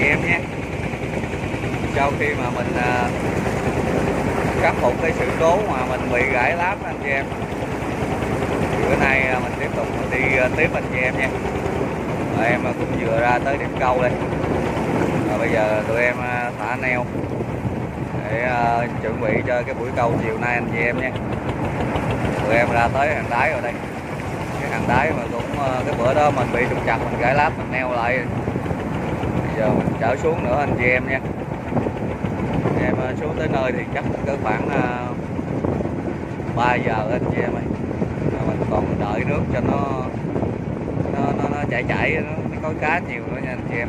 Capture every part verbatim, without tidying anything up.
chị em nhé. Sau khi mà mình à, khắc phục cái sự cố mà mình bị gãy láp anh chị em, bữa nay mình tiếp tục mình đi tiếp anh chị em nhé. Rồi em cũng vừa ra tới điểm câu đây. Rồi bây giờ tụi em thả neo để à, chuẩn bị cho cái buổi câu chiều nay anh chị em nhé. Tụi em ra tới hàng đáy rồi đây. Cái hàng đáy mà cũng cái bữa đó mình bị trục chặt, mình gãy láp, mình neo lại. Bây giờ mình trở xuống nữa anh chị em nhé. Em xuống tới nơi thì chắc cỡ khoảng ba giờ anh chị em ơi. Mình còn đợi nước cho nó nó nó, nó chảy chảy nó mới có cá nhiều nữa nha anh chị em.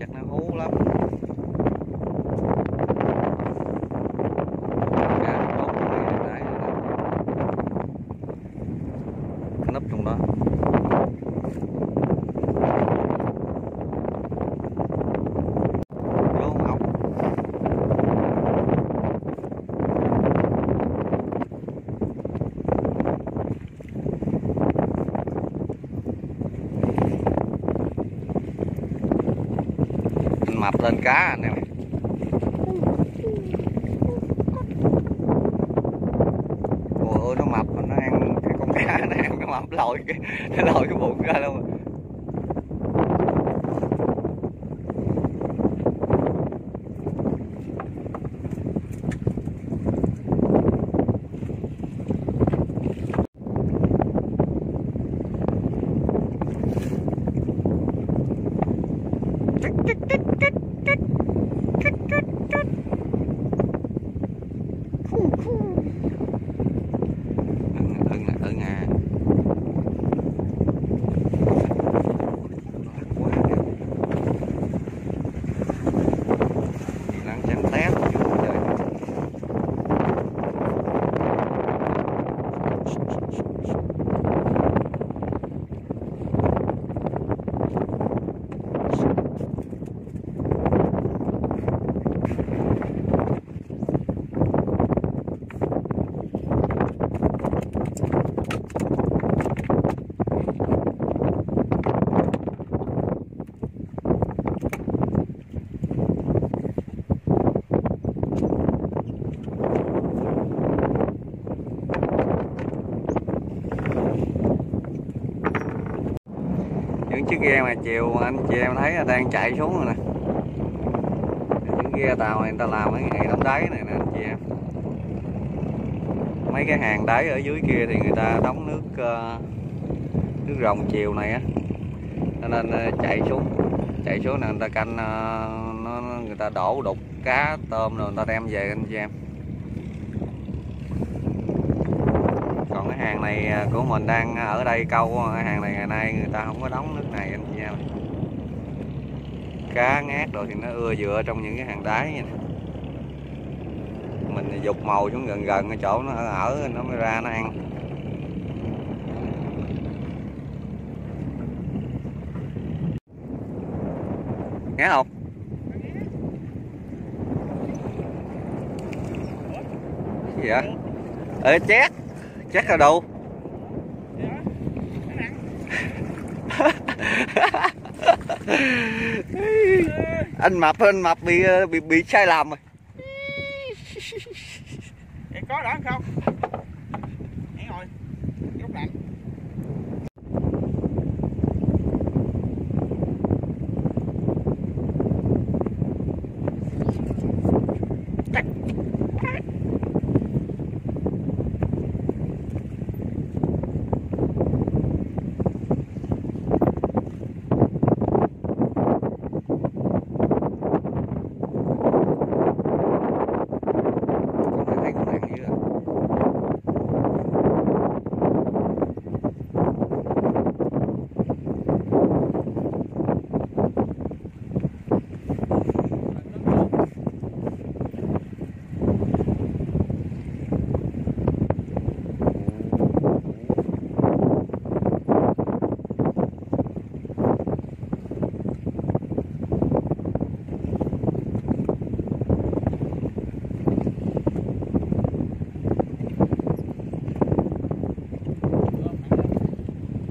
chắc nó hú lắm. Nấp trong đó. Mập lên cá anh em. Ôi ôi nó mập mà nó ăn cái con cá, nó ăn cái mập lòi cái nó lòi cái bụng ra luôn. Những chiếc ghe mà chiều anh chị em thấy là đang chạy xuống rồi nè. Những ghe tàu này người ta làm mấy ngày đóng đáy này nè anh chị em. Mấy cái hàng đáy ở dưới kia thì người ta đóng nước nước rồng chiều này á, cho nên chạy xuống chạy xuống là người ta canh, nó người ta đổ đục cá tôm rồi người ta đem về anh chị em. Còn cái hàng này của mình đang ở đây câu, hàng này ngày nay người ta không có đóng nước này anh chị em. Cá ngát rồi thì nó ưa dựa trong những cái hàng đáy này. Mình dục màu xuống gần gần cái chỗ nó ở nó mới ra nó ăn. Ngát không? Cái gì vậy? Ê chét. Chắc là đâu anh mập anh mập bị bị bị sai lầm rồi. Vậy có đó không? Hãy ngồi rút lạnh.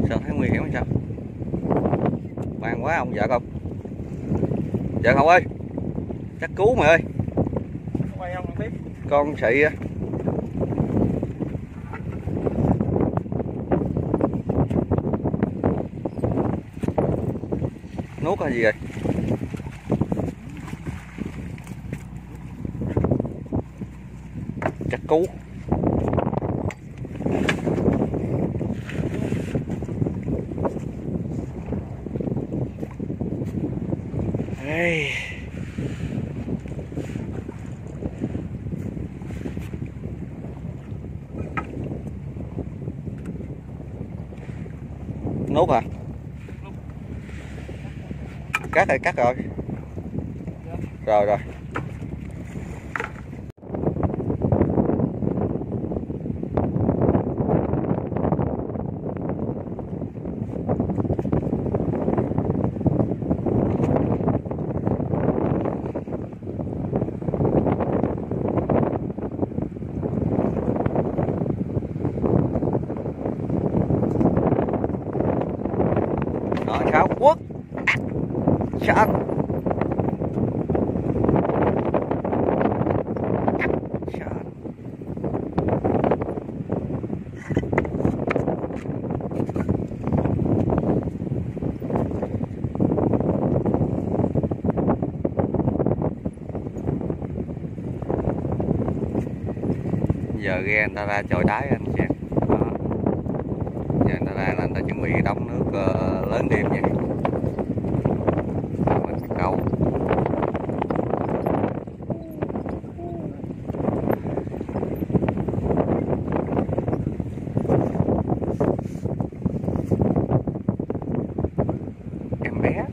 Sao thấy nguy hiểm hay sao? Ngoan quá ông vợ không? Vợ không ơi, chắc cứu mày ơi. Quay không, không biết. Con xị. Nuốt hay gì vậy? Chắc cứu. Hey. Nốt hả? Cắt rồi, cắt rồi. Rồi rồi. Kháo quất sẵn giờ ghe người ta ra chồi đáy anh xem. Giờ người ta ra là người ta chuẩn bị đóng nước uh, lớn đêm nha. Mình sẽ câu. Em bé.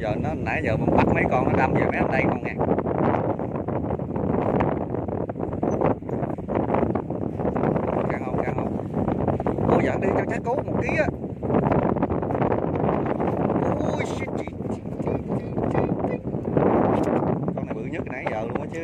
Giờ nó nãy giờ mình bắt mấy con nó đâm về mấy anh đây con nè. Căng không, căng không. Ôi giỡn đi cho trái cố một ký á. Ôi shit. Con này bự nhất nãy giờ luôn á chứ.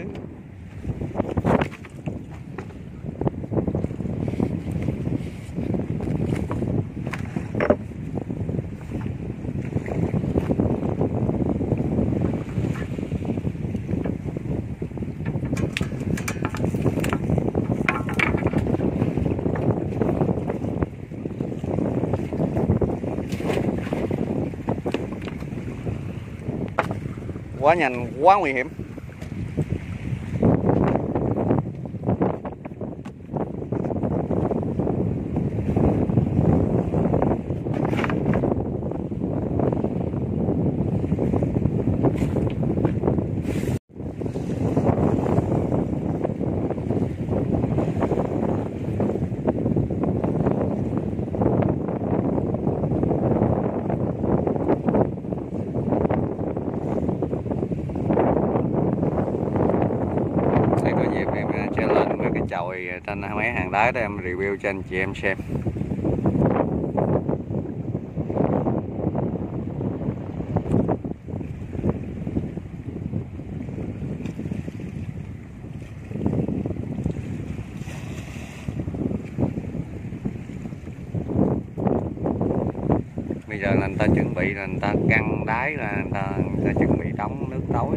Quá nhanh, quá nguy hiểm. Chồi trên mấy hàng đáy đó em review cho anh chị em xem. Bây giờ là người ta chuẩn bị, là người ta căng đáy, là người ta, người ta chuẩn bị đóng nước tối.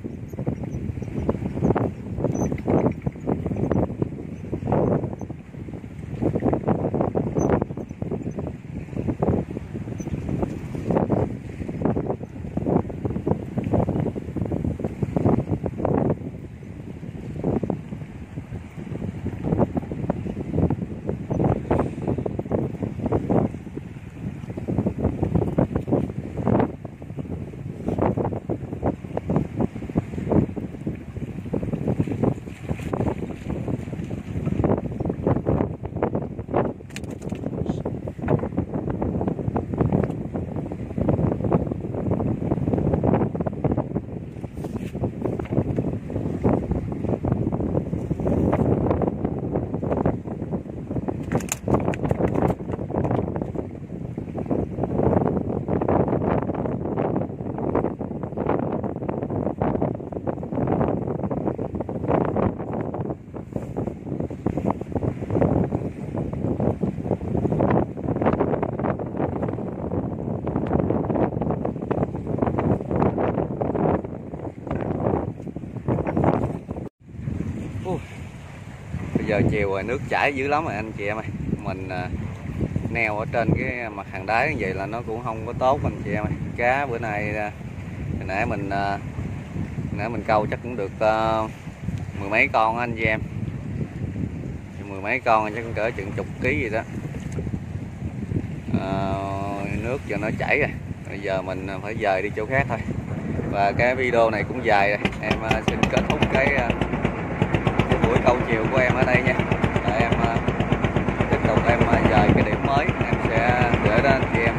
Giờ chiều rồi, nước chảy dữ lắm rồi anh chị em ơi. Mình à, neo ở trên cái mặt hàng đáy như vậy là nó cũng không có tốt anh chị em ơi. Cá bữa nay à, hồi nãy mình à, hồi nãy mình câu chắc cũng được à, mười mấy con anh chị em, mười mấy con chắc cũng cỡ chừng chục ký gì đó. À, nước giờ nó chảy rồi, bây giờ mình phải dời đi chỗ khác thôi. Và cái video này cũng dài rồi, em à, xin kết thúc cái à, buổi câu chiều của em ở đây nha. Để em uh, tiếp tục em uh, dời cái điểm mới, em sẽ gửi đến anh chị em.